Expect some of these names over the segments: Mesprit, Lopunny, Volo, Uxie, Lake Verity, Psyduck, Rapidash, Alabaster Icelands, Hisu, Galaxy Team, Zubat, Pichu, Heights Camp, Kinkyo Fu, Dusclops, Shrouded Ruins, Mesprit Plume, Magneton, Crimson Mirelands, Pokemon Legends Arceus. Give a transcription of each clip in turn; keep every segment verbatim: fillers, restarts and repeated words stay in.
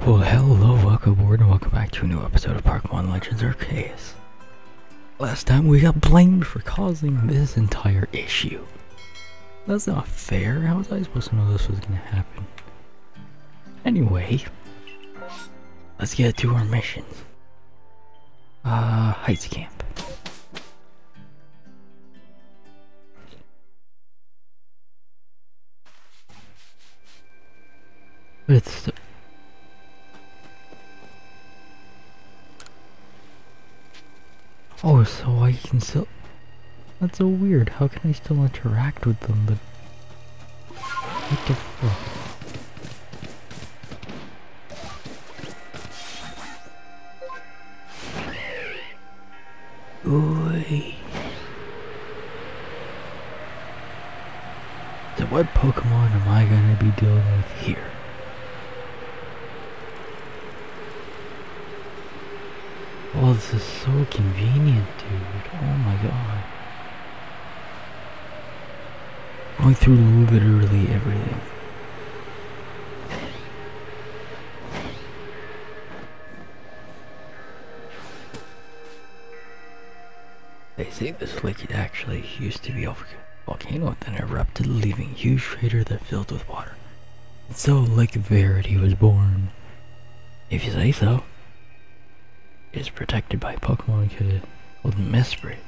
Well, hello, welcome aboard, and welcome back to a new episode of Pokemon Legends Arceus. Last time we got blamed for causing this entire issue. That's not fair. How was I supposed to know this was gonna happen? Anyway, let's get to our mission. Uh, Heights Camp. It's... Oh, so I can still... That's so weird. How can I still interact with them, but... What the fuck? Oi. So what Pokemon am I gonna be dealing with here? Oh, this is so convenient, dude. Oh my god. Going through literally everything. They say this lake actually used to be a volcano, then erupted, leaving a huge crater that filled with water. And so Lake Verity was born. If you say so. Is protected by Pokemon called Mesprit.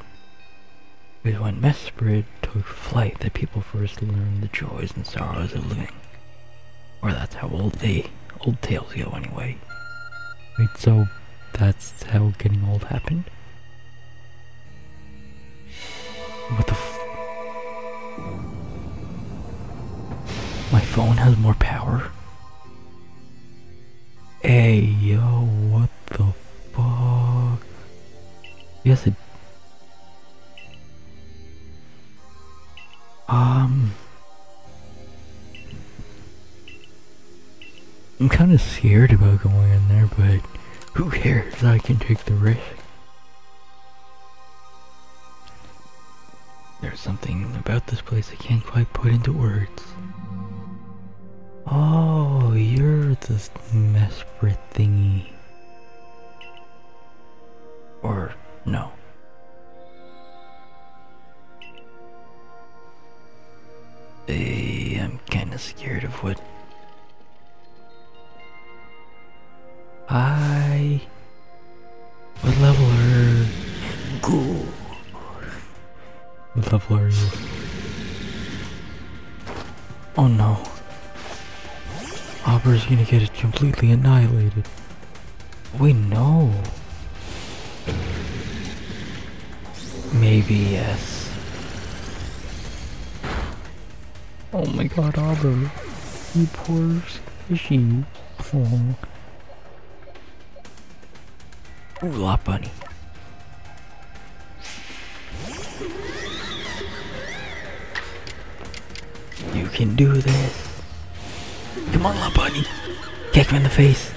Because when Mesprit took flight, the people first learned the joys and sorrows of living. Or that's how old they, old tales go anyway. Wait, so that's how getting old happened? What the f- My phone has more power? Hey, yo, what the f- Fuck. Yes, it. Um. I'm kind of scared about going in there, but who cares? I can take the risk. There's something about this place I can't quite put into words. Oh, you're this Mesprit thingy. Or no. Hey, I'm kinda scared of what... I... What level are... Cool. What level are you? Oh no. Hopper's gonna get it completely annihilated. We know. Maybe yes. Oh my god, Arbor. You poor squishy. Oh. Ooh, Lopunny. You can do this. Come on, Lopunny. Kick him in the face.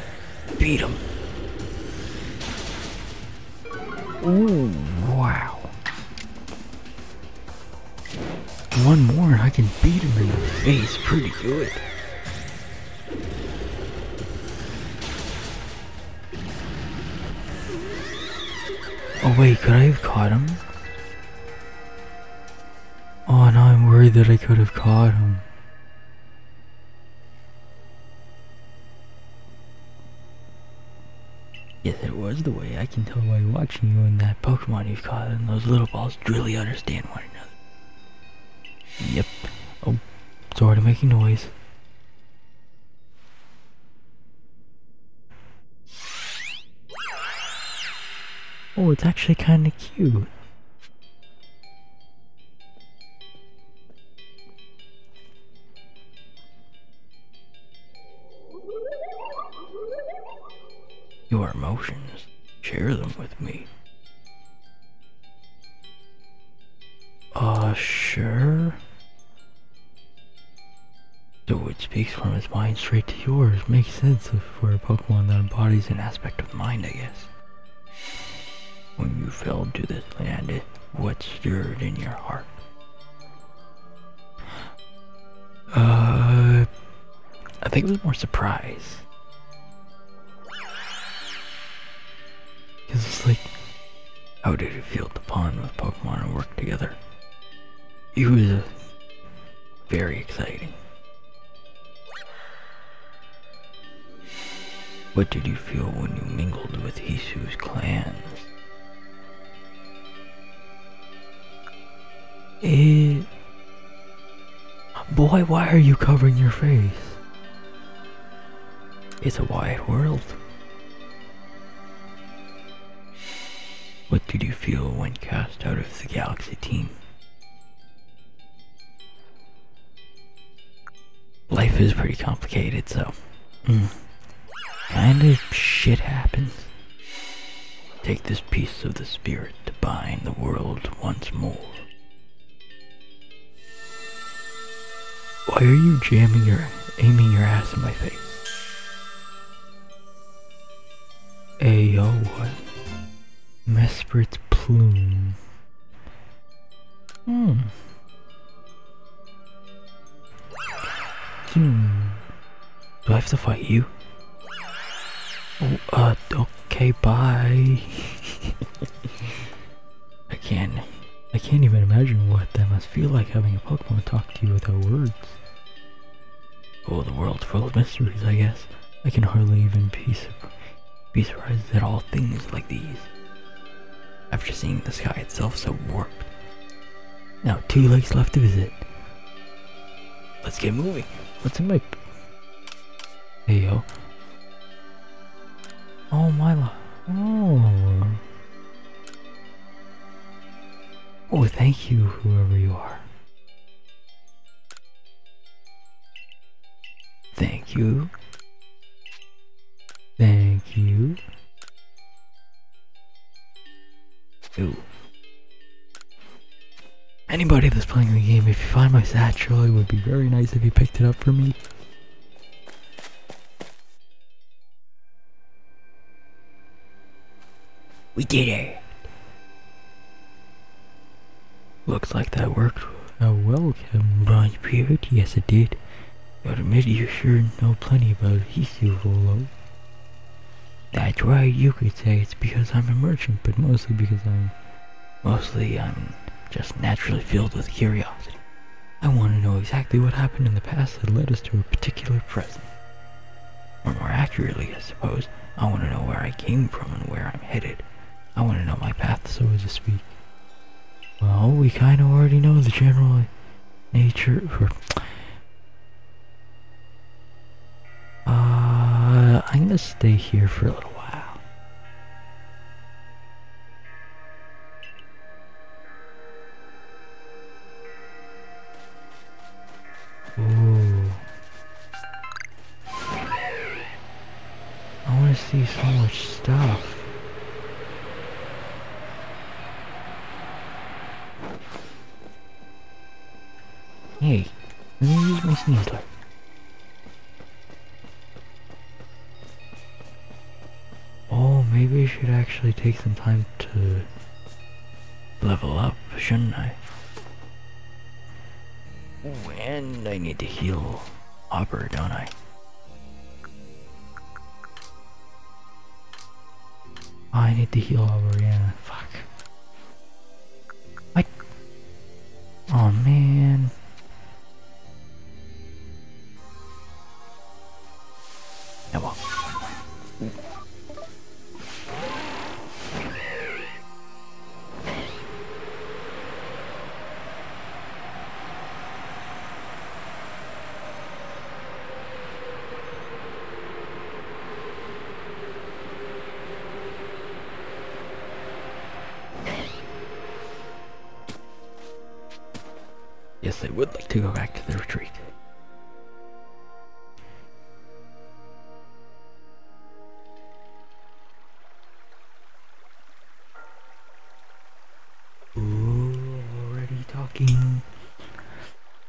Beat him. Ooh, wow. One more and I can beat him in the face pretty good. Oh wait, could I have caught him? Oh, now I'm worried that I could have caught him. Yes, it was the way I can tell by watching you and that Pokemon you've caught and those little balls really understand one another. Yep. Oh, it's already making noise. Oh, it's actually kind of cute. Your emotions, share them with me. Uh, sure. So it speaks from its mind straight to yours. Makes sense for a Pokemon that embodies an aspect of mind, I guess. When you fell to this land, what stirred in your heart? Uh, I think it was more surprise. Seriously? How did you field the pond with Pokemon and work together? It was very exciting. What did you feel when you mingled with Hisu's clans? It... Boy, why are you covering your face? It's a wide world. What did you feel when cast out of the Galaxy Team? Life is pretty complicated, so... Mm. Kind of shit happens. Take this piece of the spirit to bind the world once more. Why are you jamming your, aiming your ass in my face? Ayo, what? Mesprit Plume. Hmm. Hmm. Do I have to fight you? Oh, uh, okay, bye. I can't, I can't even imagine what that must feel like having a Pokemon talk to you without words. Oh, the world's full of mysteries, I guess. I can hardly even be, be surprised at all things like these. After seeing the sky itself so warped. Now, two lakes left to visit. Let's get moving. What's in my... Hey, yo. Oh my lord. Oh. Oh, thank you, whoever you are. Thank you. Thank you. Ooh. Anybody that's playing the game, if you find my satchel, it would be very nice if you picked it up for me. We did it! Looks like that worked. Oh, welcome, Bronze Period. Yes, it did. Gotta admit, you sure know plenty about Hisu, Volo. That's right, you could say it's because I'm a merchant, but mostly because I'm... Mostly, I'm just naturally filled with curiosity. I want to know exactly what happened in the past that led us to a particular present. Or more accurately, I suppose, I want to know where I came from and where I'm headed. I want to know my path, so to speak. Well, we kind of already know the general nature. Or uh, I'm gonna stay here for a little while. Ooh, I want to see so much stuff. Hey, let me use my sneezler. Oh, maybe I should actually take some time to level up, shouldn't I? Ooh, and I need to heal Hopper, don't I? Oh, I need to heal Hopper, yeah. Fuck. I... Oh, man. Oh well. Yes, I would like to go back to the retreat.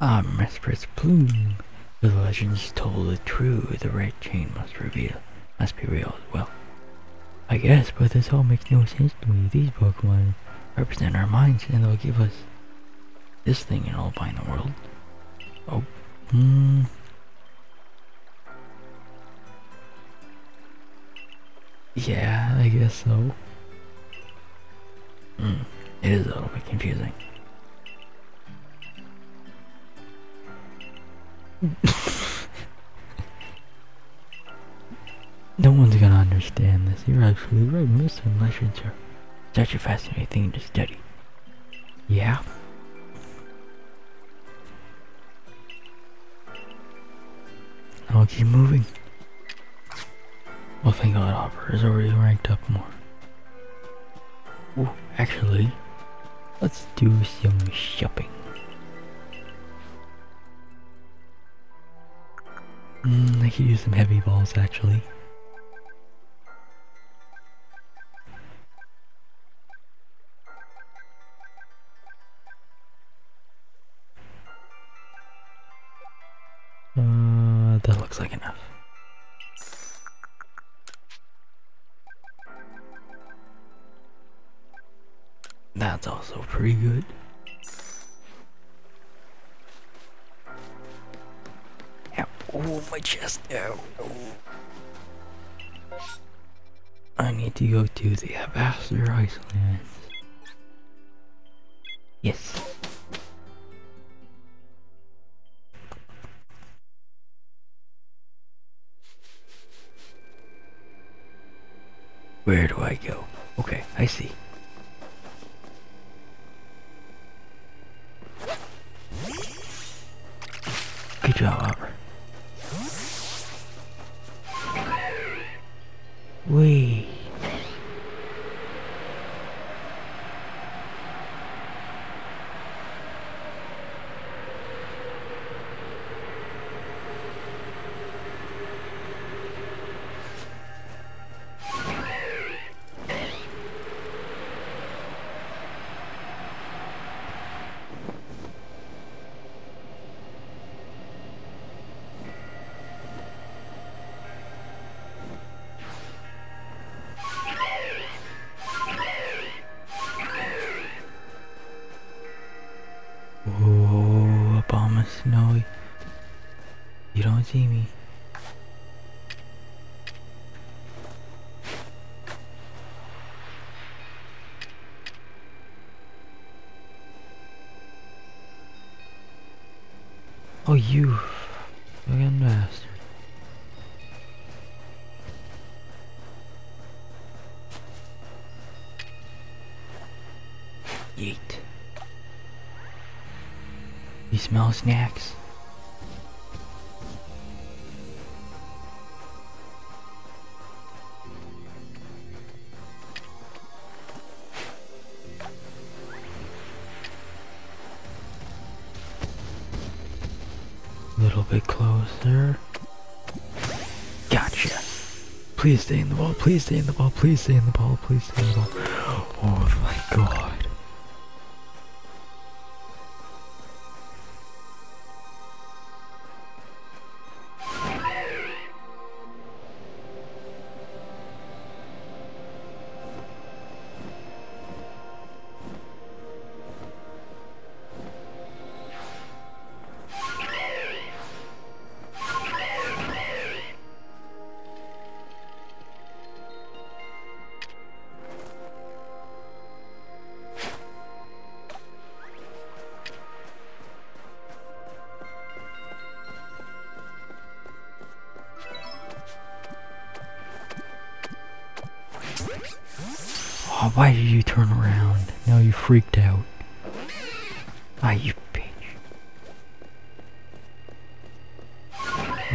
Ah, Mesprit's Plume. The legends told the true, the red chain must reveal, must be real as well. I guess, but this all makes no sense to me. These Pokemon represent our minds, and they'll give us this thing and all bind the world. Oh, hmm. Yeah, I guess so. Mm, it is a little bit confusing. No one's gonna understand this. You're actually right. Missing legends are such a fascinating thing to study. Yeah. I'll keep moving. Well, thank God, Hopper is already ranked up more. Ooh, actually, let's do some shopping. Mm, I could use some heavy balls, actually. Uh, that looks like enough. That's also pretty good. Oh, my chest. Ow. Ow. I need to go to the Alabaster Icelands. Yes. Where do I go? Okay, I see. Good job, Hopper. Wait. Oh, you fucking bastard. Yeet. You smell snacks? Please stay in the ball, please stay in the ball, please stay in the ball, please stay in the ball. Oh my god. Why did you turn around? Now you freaked out. Ah, you bitch.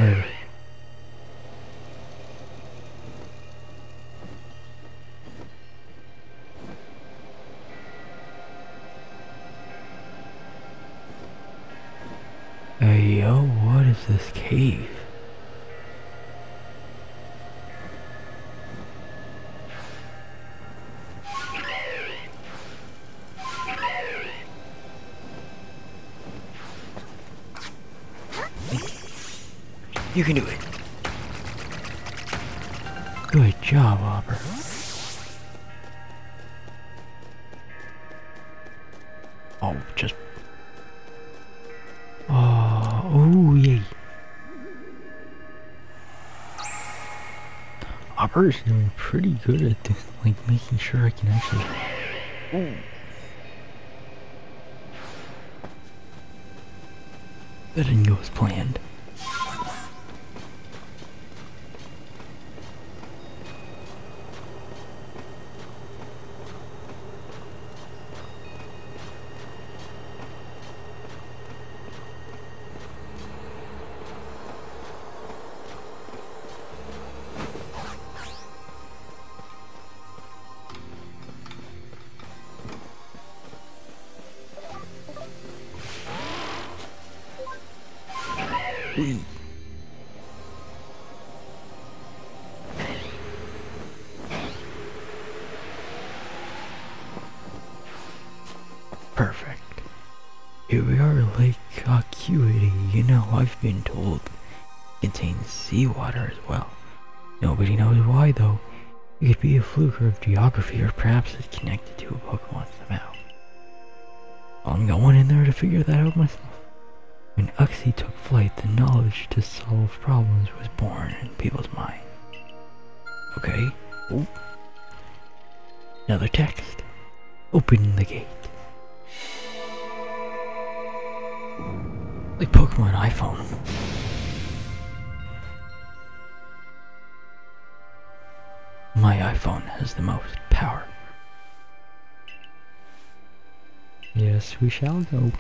Wait. Hey yo, what is this cave? You can do it. Good job, Hopper. Oh, just... Oh, oh, yay. Hopper is doing pretty good at this, like making sure I can actually Ooh. That didn't go as planned. Perfect. Here we are at Lake Acuity. You know, I've been told it contains seawater as well. Nobody knows why though. It could be a fluke of geography, or perhaps it's connected to a Pokemon somehow. I'm going in there to figure that out myself. When Uxie took flight, the knowledge to solve problems was born in people's minds. Okay. Ooh. Another text. Open the gate. Like Pokemon iPhone. My iPhone has the most power. Yes, we shall go.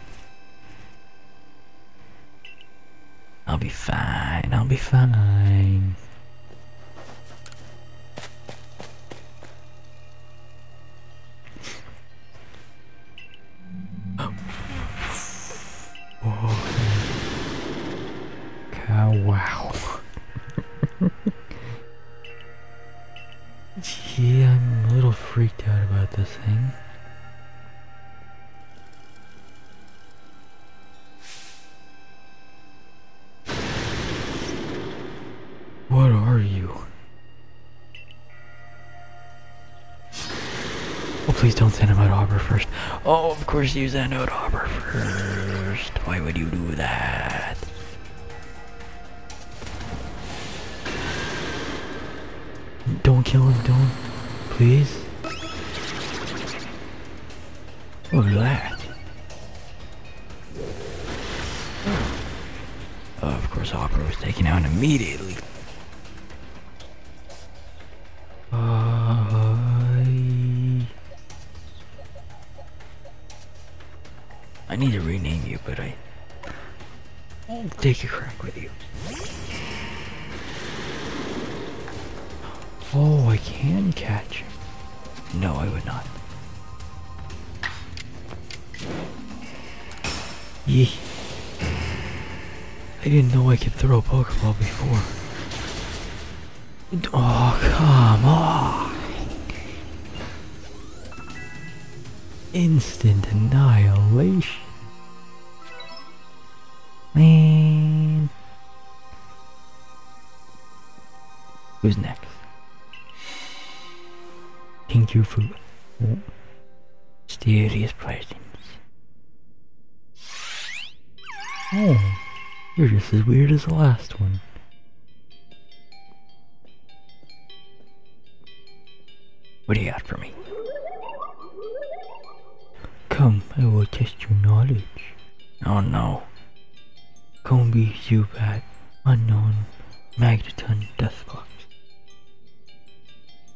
I'll be fine, I'll be fine. Oh. Cow, wow. Gee, I'm a little freaked out about this thing. What are you? Oh, please don't send him out Arbor first. Oh, of course you send out Arbor first. Why would you do that? Don't kill him, don't. Please. Look at that. Oh, of course Arbor was taken out immediately. I need to rename you, but I I'll take a crack with you. Oh, I can catch him. No, I would not. Yee. I didn't know I could throw a Pokeball before. Oh, come on. Instant annihilation. Man. Who's next? Kinkyo Fu. Oh. Mysterious presence. Oh. You're just as weird as the last one. What do you got for me? Come, I will test your knowledge. Oh no. Combi, Zubat, Unknown, Magneton, Dusclops.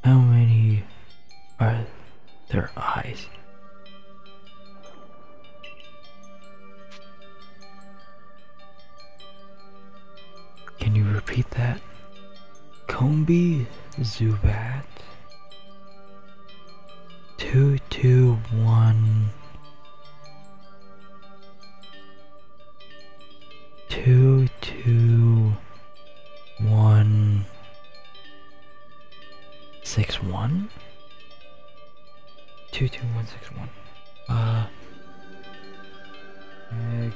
How many are their eyes? Can you repeat that? Combi, Zubat. Two, two, one, two, two, one, six, one, two, two, one, six, one. Uh, Magneton.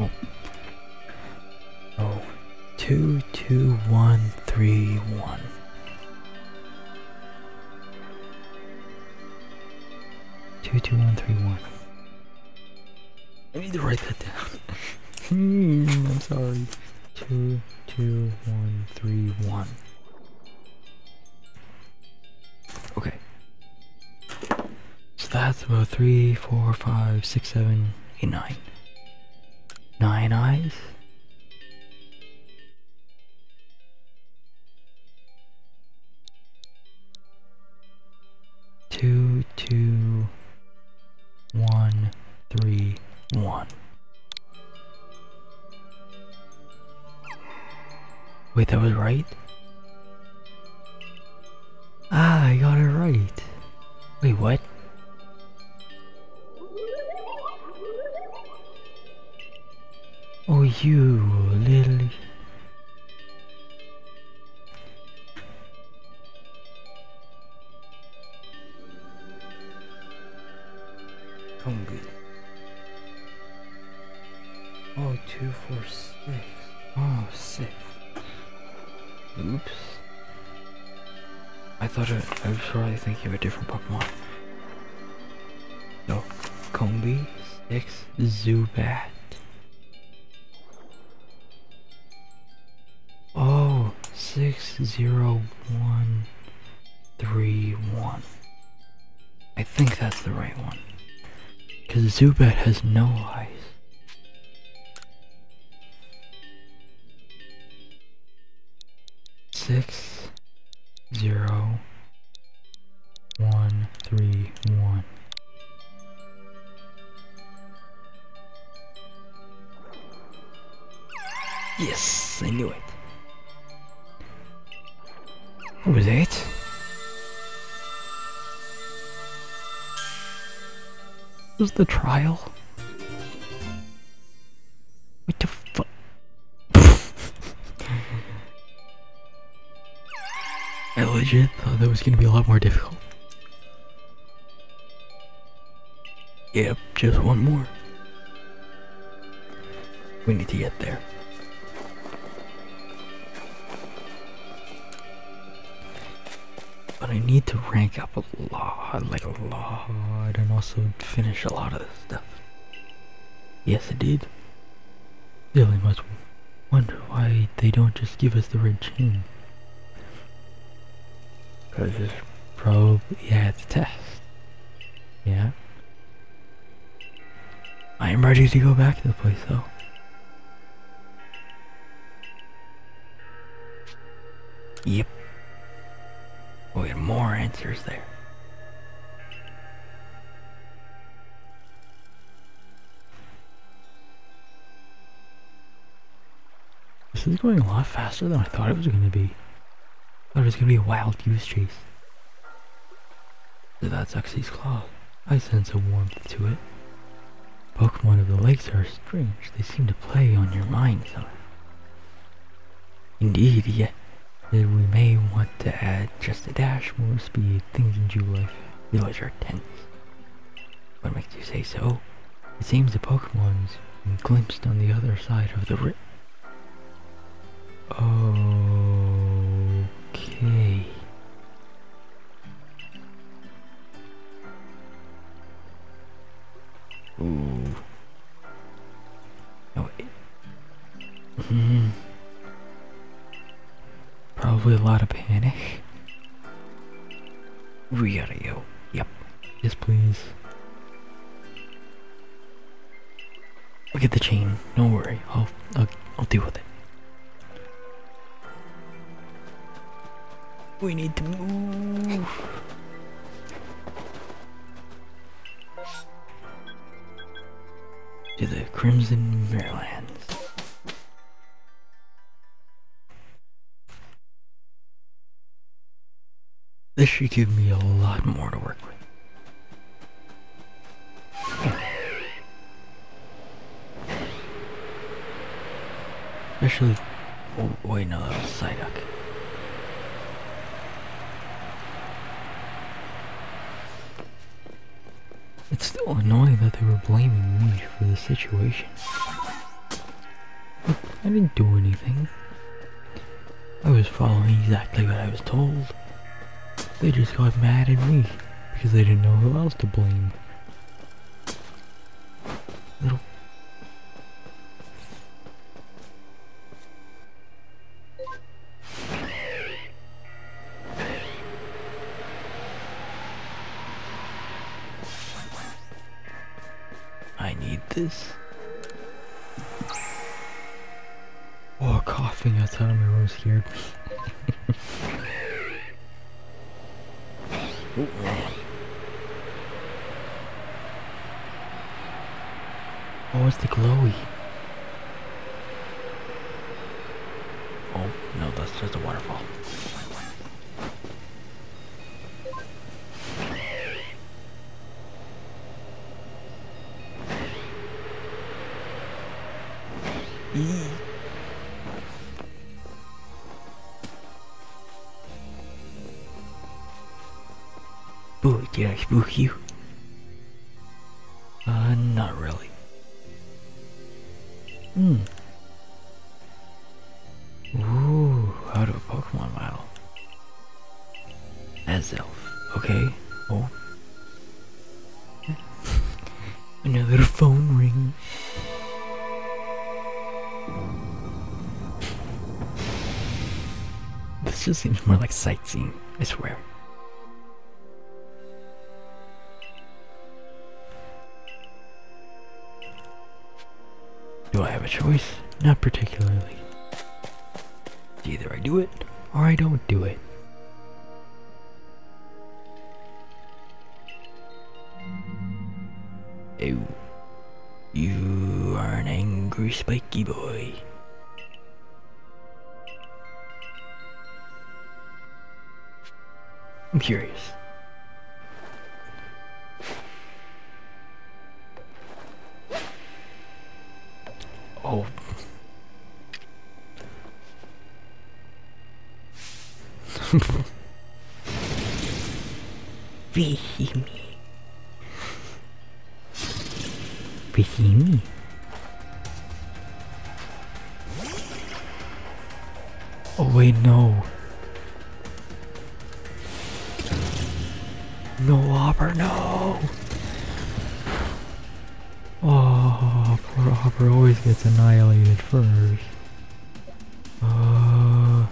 Oh. Oh. Two, two, one, three, one. Two, two, one, three, one. I need to write that down. mm, I'm sorry. Two, two, one, three, one. Okay. So that's about three, four, five, six, seven, eight, nine. Nine eyes? Two, two, one, three, one. Wait, that was right? Ah, I got it right. Wait, what? Oh, you little... Hungry. Oh, two, four, six. Oh, six. Oops. I thought it, I was probably thinking of a different Pokemon. No. Combi, six, Zubat. Oh, six, zero, one, three, one. I think that's the right one. Because Zubat has no eyes. Six, zero, one, three, one. Yes, I knew it. What was that? Was the trial? What the fuck? I legit thought that was gonna be a lot more difficult. Yep, just one more. We need to get there. But I need to rank up a lot, like a lot, and also finish a lot of this stuff. Yes, I did. Still, I must wonder why they don't just give us the red chain. Because it's probably, yeah, it's a test. Yeah. I am ready to go back to the place, though. Yep. Oh, we have more answers there. This is going a lot faster than I thought it was going to be. I thought it was going to be a wild goose chase. So that's Uxie's claw. I sense a warmth to it. Pokemon of the lakes are strange. They seem to play on your mind, though. Indeed, yeah. That we may want to add just a dash more speed. Things in July village are tense. What makes you say so? It seems the Pokemon's been glimpsed on the other side of the ri- Okay. Ooh. Oh, it- Hmm. Probably a lot of panic. We gotta go. Yep. Yes, please. I'll get the chain. Don't worry. I'll I'll, I'll deal with it. We need to move. To the Crimson Mirelands. This should give me a lot more to work with. Especially... Oh, wait, no, that was Psyduck. It's still annoying that they were blaming me for the situation. Look, I didn't do anything. I was following exactly what I was told. They just got mad at me, because they didn't know who else to blame. Little... this? Oh, coughing outside of my room scared me. Uh-oh. Oh, it's the glowy. Oh, no, that's just a waterfall. Mm. Boo, did I spook you? Uh, not really. Hmm. Ooh, out of a Pokemon model. As elf. Okay. Oh. Another phone ring. This just seems more like sightseeing, I swear. Do I have a choice? Not particularly. Either I do it, or I don't do it. Ew. You are an angry spiky boy. I'm curious. Oh. Vihimi. Vihimi. Oh wait, no. No Hopper, no! Oh, poor Hopper always gets annihilated first. Uh...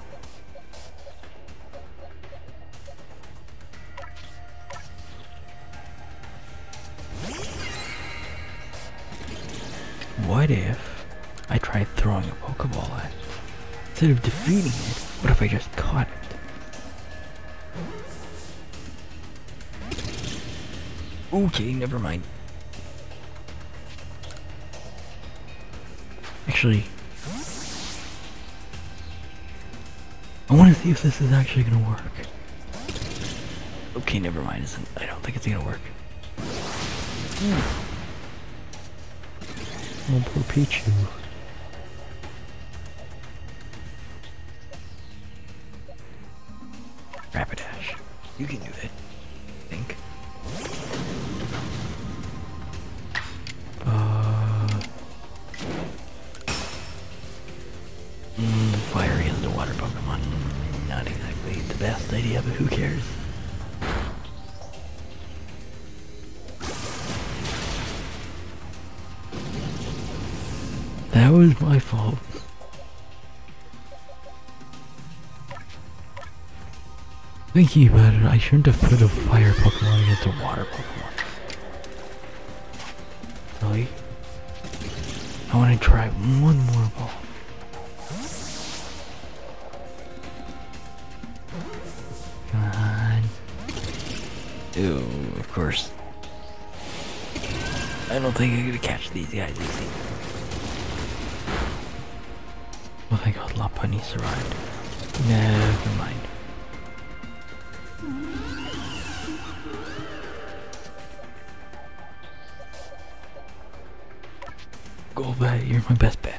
What if I tried throwing a Pokeball at it? Instead of defeating it, what if I just caught it? Okay, never mind. Actually, I want to see if this is actually going to work. Okay, never mind. Isn't, I don't think it's going to work. Mm. Oh, poor Pichu. Rapidash. You can do it. That was my fault. Thinking about it, I shouldn't have put a fire Pokemon against a water Pokemon. Really? I want to try one more ball. Come on. Ew, of course. I don't think I'm gonna catch these guys easy. Oh, thank God, Lopunny survived. Never mind. Go bet, you're my best bet.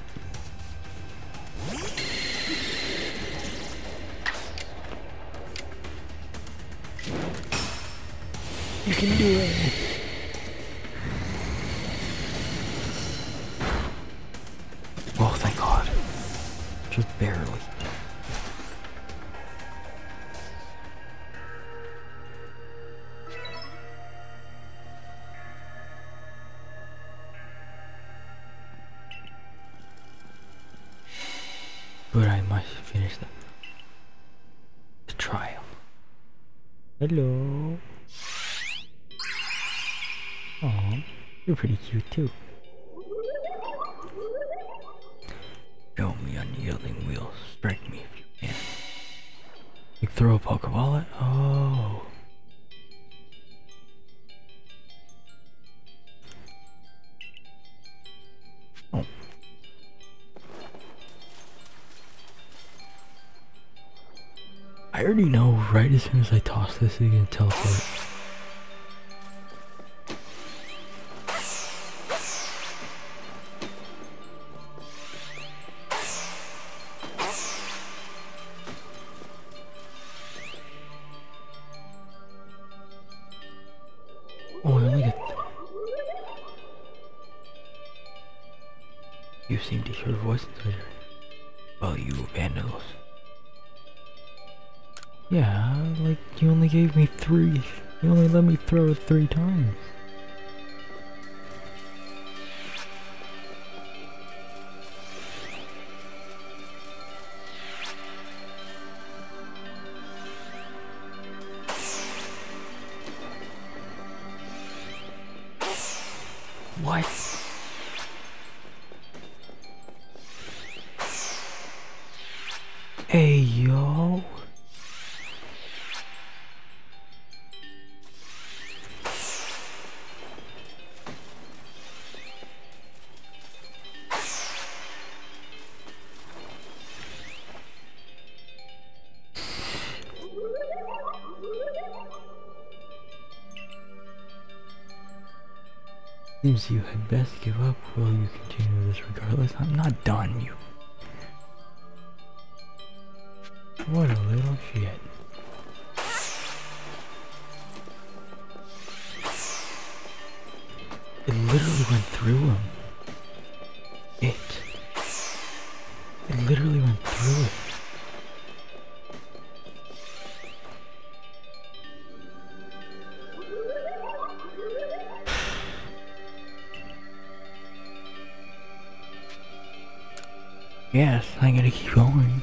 You can do it! Barely. But I must finish the, the trial. Hello. Aw, you're pretty cute too. unyielding will. Strike me if you can. Like throw a Pokeball at? Oh. Oh. I already know right as soon as I toss this, it's gonna teleport. Throw it three times. What? Hey, yo. Seems you had best give up. Will you continue this regardless? I'm not done, you. What a little shit. It literally went through him. It. It literally went through it. Yes, I'm gonna keep going.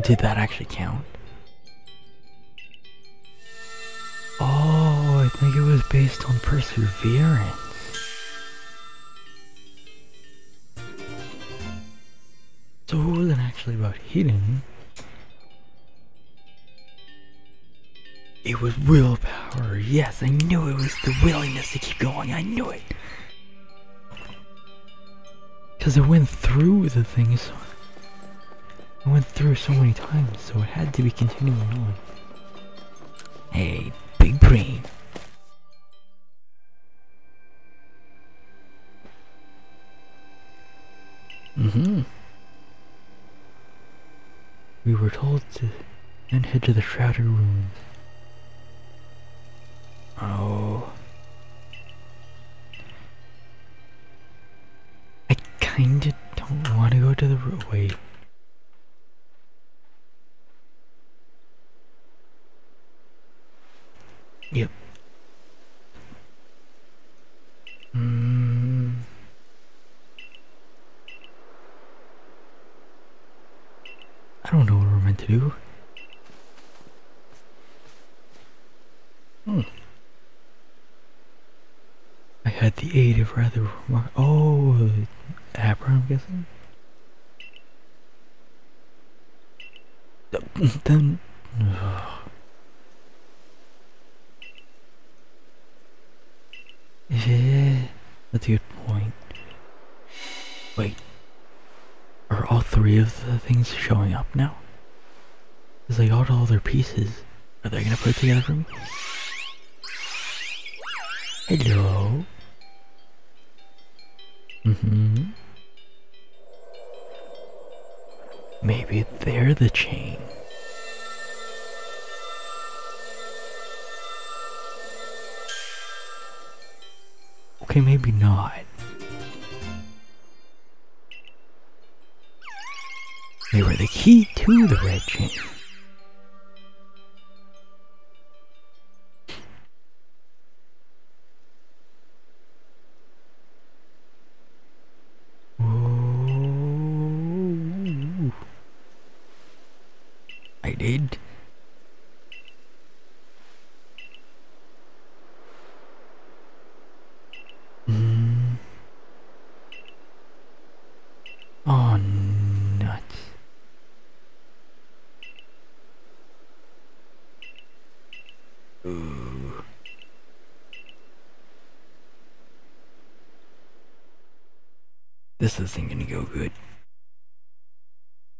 Did that actually count? Oh, I think it was based on perseverance. So it wasn't actually about hitting. It was willpower, yes, I knew it was the willingness to keep going, I knew it! Because it went through the thing, so it went through so many times, so it had to be continuing on. Hey, big brain! Mm-hmm. We were told to then head to the Shrouded Ruins. Oh. I kinda don't want to go to the road. Wait. Yep. Mm. I don't know what we're meant to do. Hmm. At the aid of rather remark- oh, Abra, I'm guessing? Then... ugh. Yeah, that's a good point. Wait. Are all three of the things showing up now? Because they got all their pieces. Are they gonna put it together for me? Hello? Mm-hmm. Maybe they're the chain. Okay, maybe not. They were the key to the red chain. I did. Ooh. This isn't gonna go good.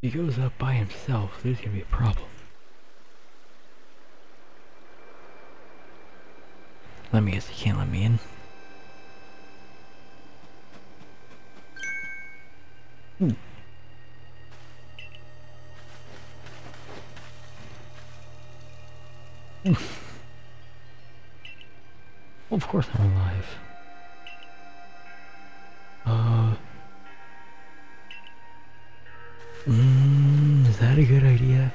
If he goes up by himself, there's gonna be a problem. Let me guess, he can't let me in. Hmm. Well, of course I'm alive. Uh, mm, is that a good idea?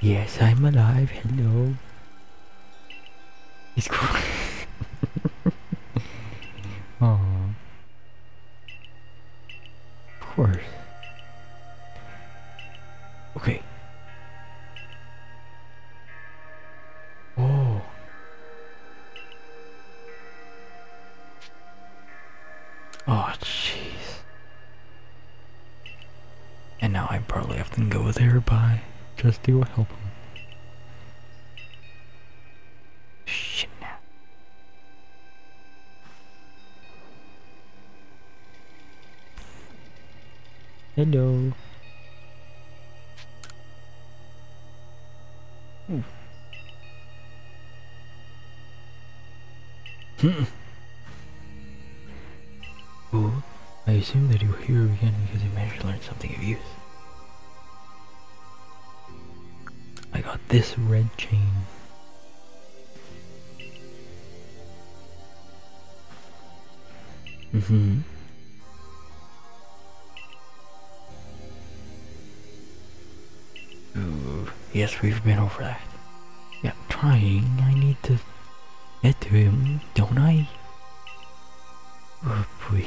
Yes, I'm alive. Hello. He's cool. Aww. Of course. Okay. Oh. Oh, jeez. And now I probably have to go there by just to help him. Shit now. Hello. Hmm. Well, I assume that you were here again because you managed to learn something of use. I got this red chain. Mm-hmm. Ooh, yes, we've been over that. Yeah, I'm trying. I need to get to him, don't I? Oh, boy.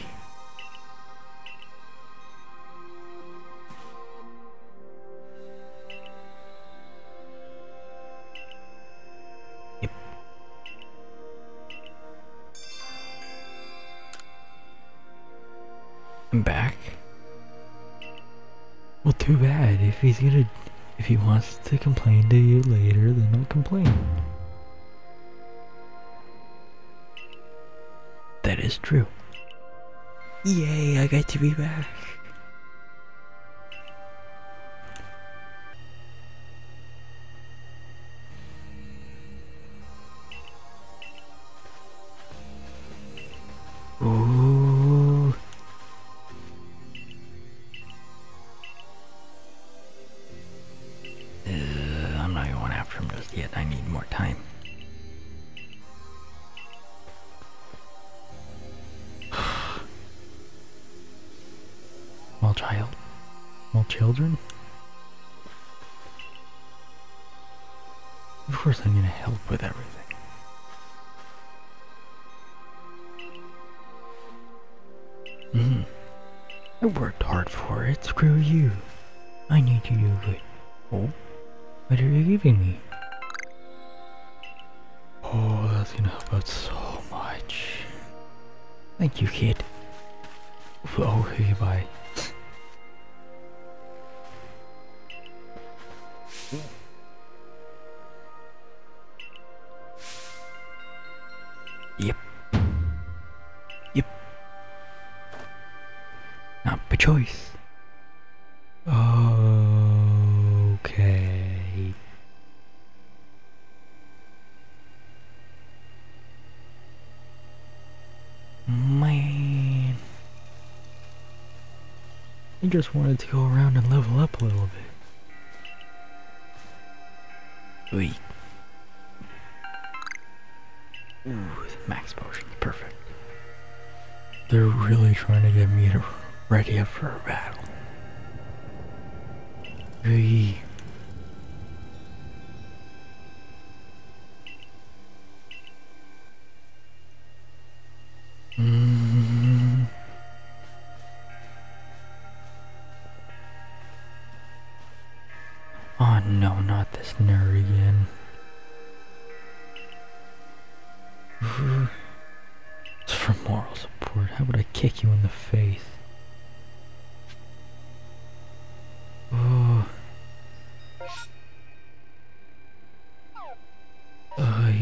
Yep. I'm back. Well, too bad. If he's gonna... If he wants to complain to you later, then I'll complain. That is true. Yay, I got to be back. I just wanted to go around and level up a little bit. Wait. Ooh, max potion, perfect. They're really trying to get me to ready up for a battle. Wait.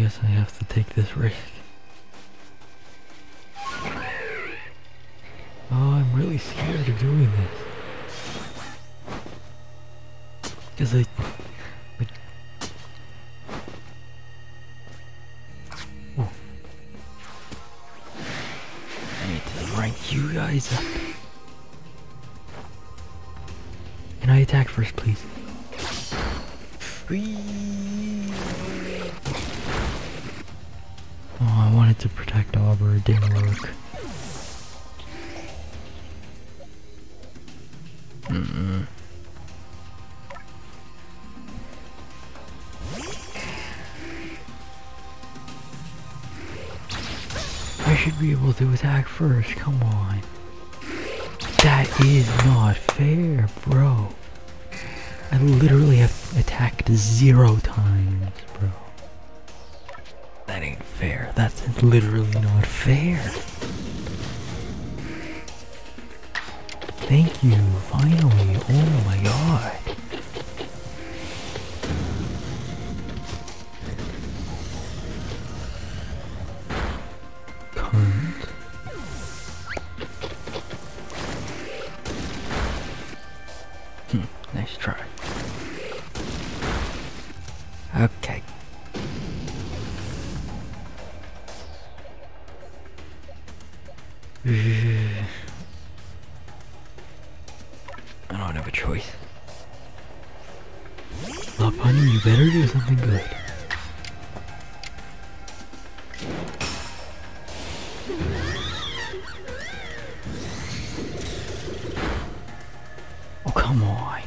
guess I have to take this risk. Oh, I'm really scared of doing this. Because I... Like... Oh. I need to rank you guys up. Can I attack first, please? Oh, I wanted to protect Auber, it didn't work. Mm-mm. I should be able to attack first, come on. That is not fair, bro. I literally have attacked zero times, bro. That ain't fair. That's literally not fair. Thank you, finally. Oh my god. Cunt. Hmm, nice try. Okay. Choice. Lopunny, you better do something good. Oh, come on.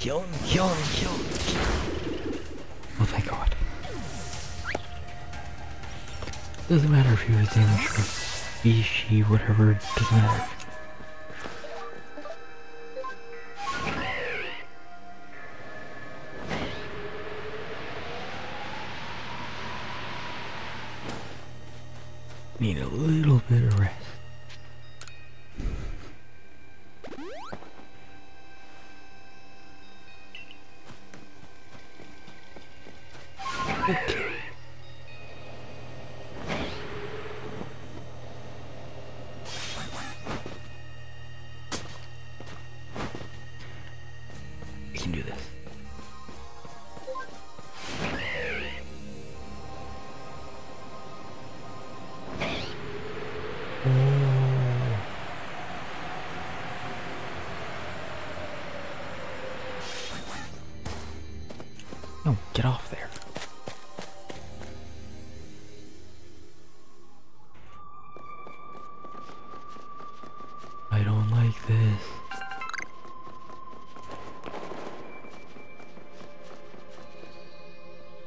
Kill him, kill him, kill him. Oh, thank god. Doesn't matter if he was damaged or he, she, whatever, doesn't matter. Need a little bit of rest. Okay. No, get off there. I don't like this.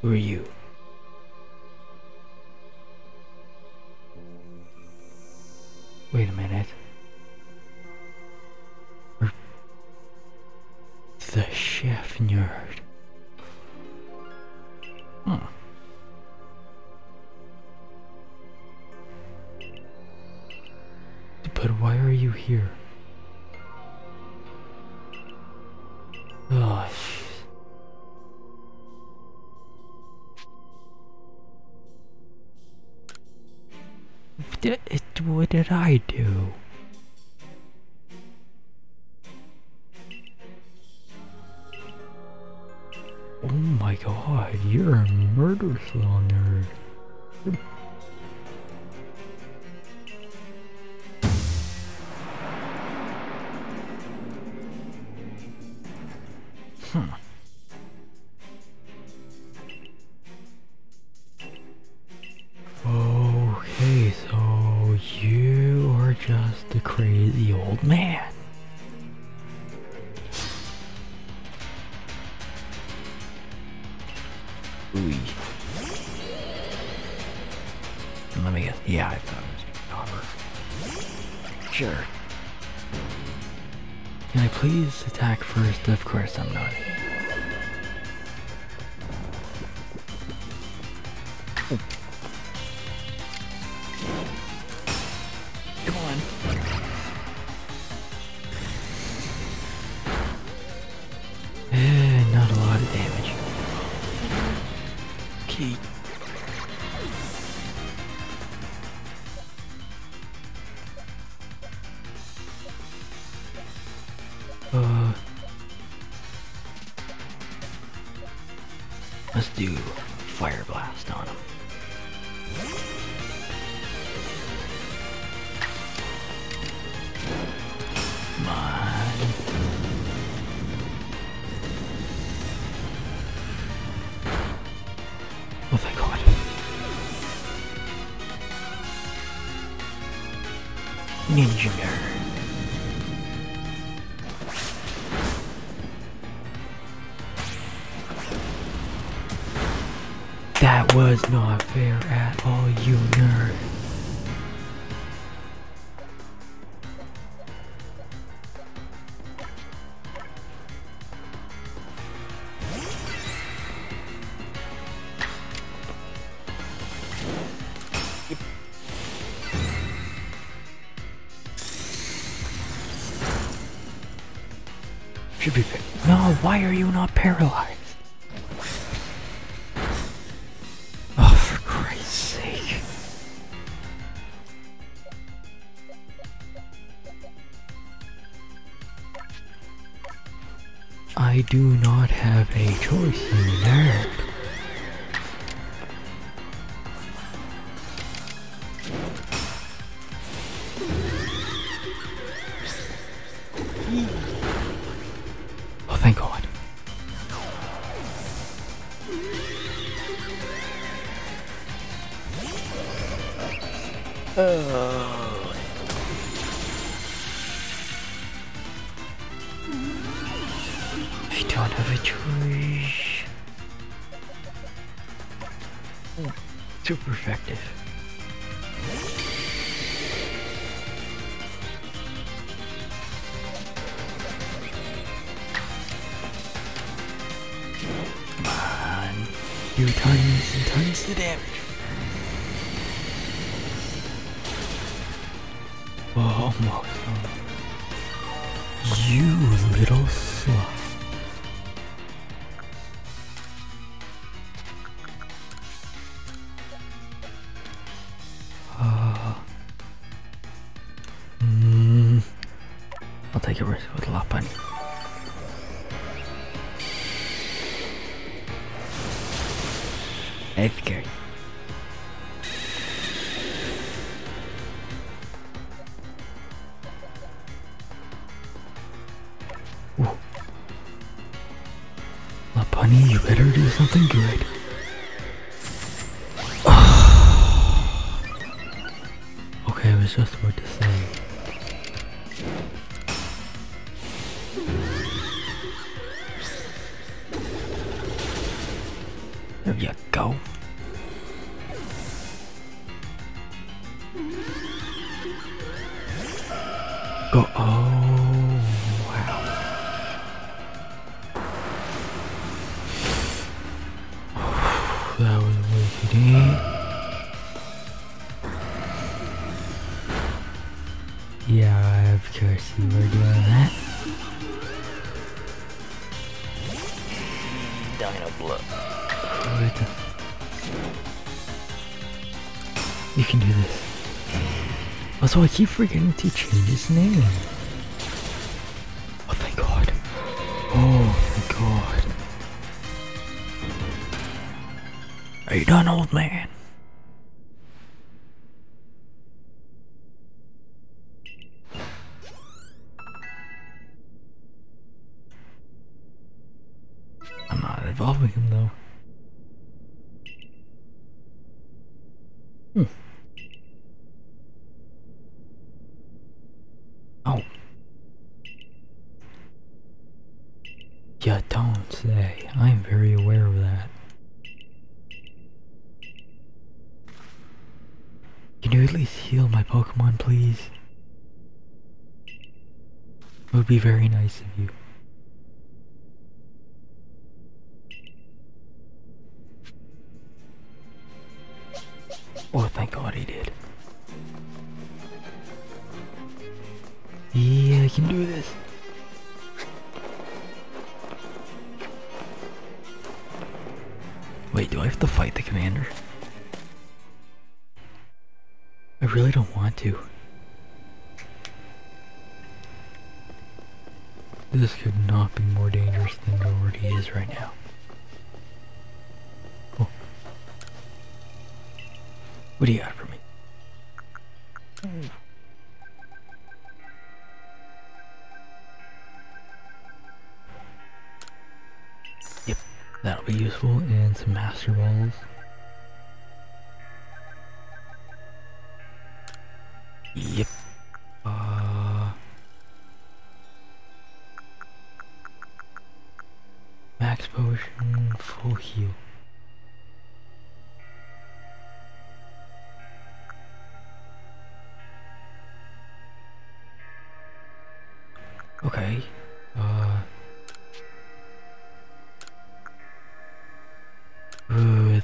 Who are you? Wait a minute. We're the chef nerd. Huh. But why are you here? Oh, shit. What did I do? Oh my god, you're a murder slow nerd. Huh. Okay, so you are just a crazy old man. Let me guess. Yeah, I thought it was copper. Sure. Can I please attack first? Of course I'm not. Oh. Come on. do Fire Blast on him. Come on. Oh, thank God. Ninja Nerd. That was not fair at all, you nerd. Should be picked. No, why are you not paralyzed? I do not have a choice, you nerd. Oh, thank God. Uh. Super effective. Come on. Do tons and tons of damage. Oh, almost. You little slut. Edgar. Ooh. Lopunny, you better do something good. Okay, it was just worth the same. There you go. Go. Oh, wow. That was wicked. Yeah, of course you were doing that. Dino blood. You can do this. Also, I keep forgetting to change his name. Oh, thank God. Oh, thank God. Are you done, old man? I'm not involving him, though. Hmm. Oh. You don't say. I'm very aware of that. Can you at least heal my Pokemon, please? It would be very nice of you. Oh, thank God he did. Yeah, I can do this. Wait, do I have to fight the commander? I really don't want to. This could not be more dangerous than it already is right now. What do you got for me? Mm. Yep, that'll be useful, and some master balls. Yep. Uh, max potion, full heal. Okay. Uh, good.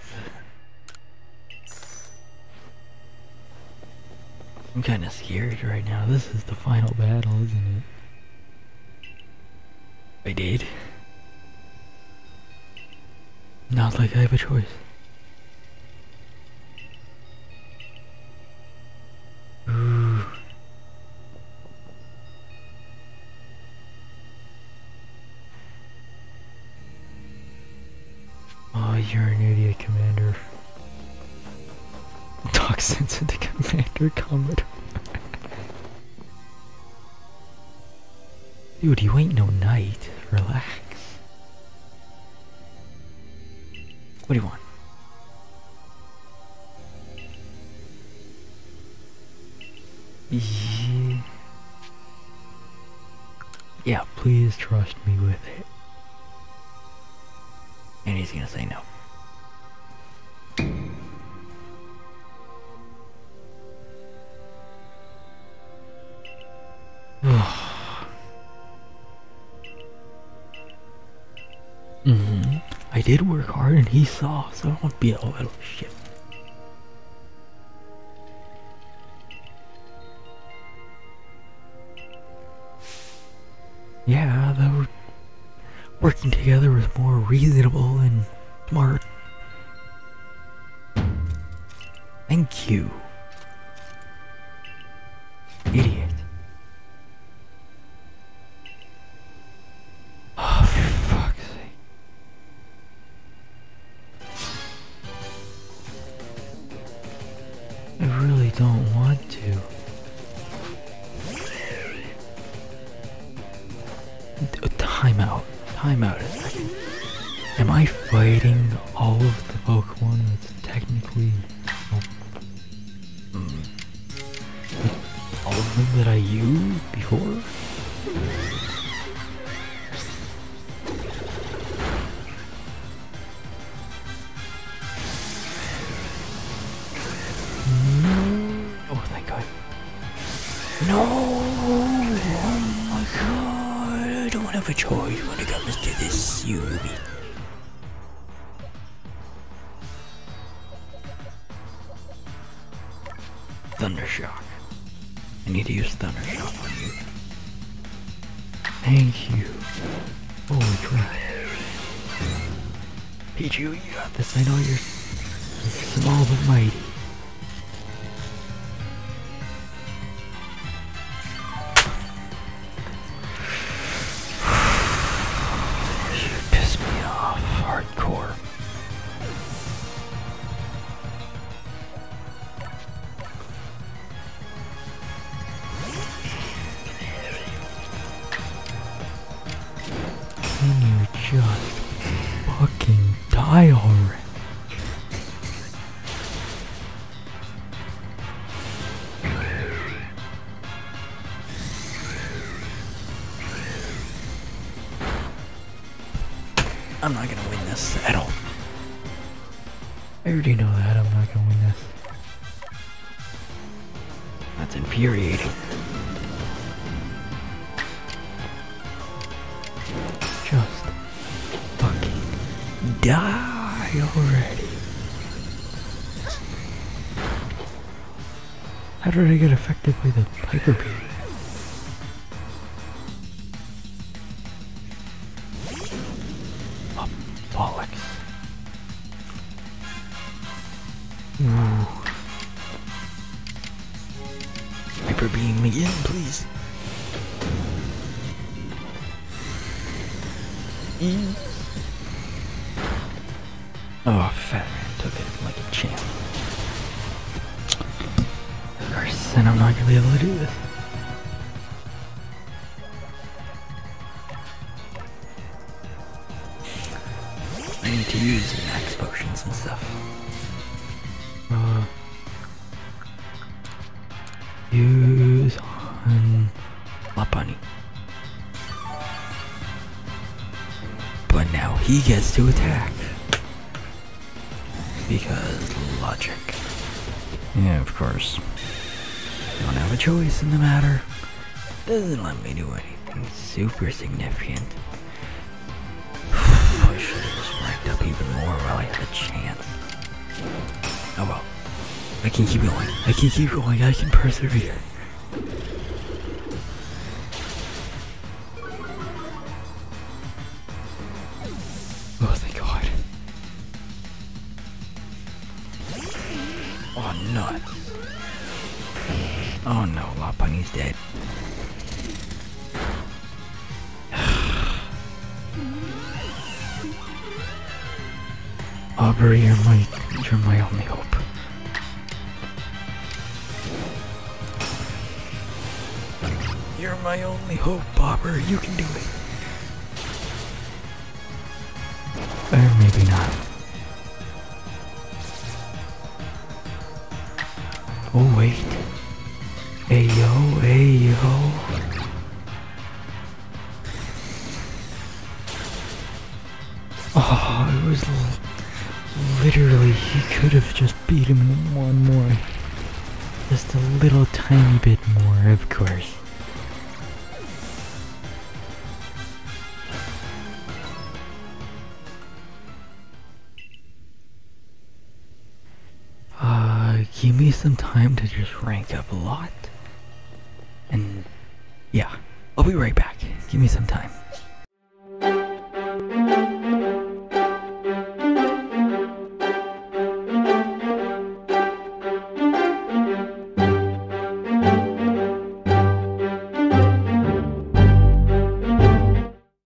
I'm kind of scared right now. This is the final battle, isn't it? I did. Not like I have a choice. You're an idiot, Commander. Talk sense into Commander Commodore. Dude, you ain't no knight. Relax. What do you want? Yeah, yeah, please trust me with it. And he's gonna say no. Mm-hmm. I did work hard and he saw, so I won't be a little shit. Yeah, that would, working together was more reasonable and smart. Thank you. Idiot. Oh, for fuck's sake. I really don't want to. Time out. Time out a second. Am I fighting all of the Pokemon that's technically... Oh. Mm. All of them that I used before? No. Oh, thank God. No! Oh my God! I don't have a choice when it comes to this, you movie. Thundershock. I need to use Thundershock on you. Thank you. Holy crap. Pichu, you got this. I know you're small but mighty. You pissed me off hardcore. I'm not gonna win this at all. I already know that I'm not gonna win this. That's infuriating. Just fucking die already. How did I get affected by the Piper Beam? Beam again, please. Mm. Oh, Fat Man took it like a champ. this, then I'm not going to be able to do this. I need to use max potions and stuff. Uh, use on Lopunny. But now he gets to attack. Because logic. Yeah, of course. Don't have a choice in the matter. Doesn't let me do anything super significant. I should have just ranked up even more while I had a chance. Oh well. I can keep going. I can keep going. I can persevere. Oh no, Lopunny's dead. Aubrey, you're my, you're my only hope. You're my only hope, Aubrey. You can do it. Or maybe not. Oh wait. Ayo, ayo. Oh, it was l literally, he could have just beat him in one more. Just a little tiny bit more, of course. Uh, give me some time to just rank up a lot. And yeah, I'll be right back. Give me some time.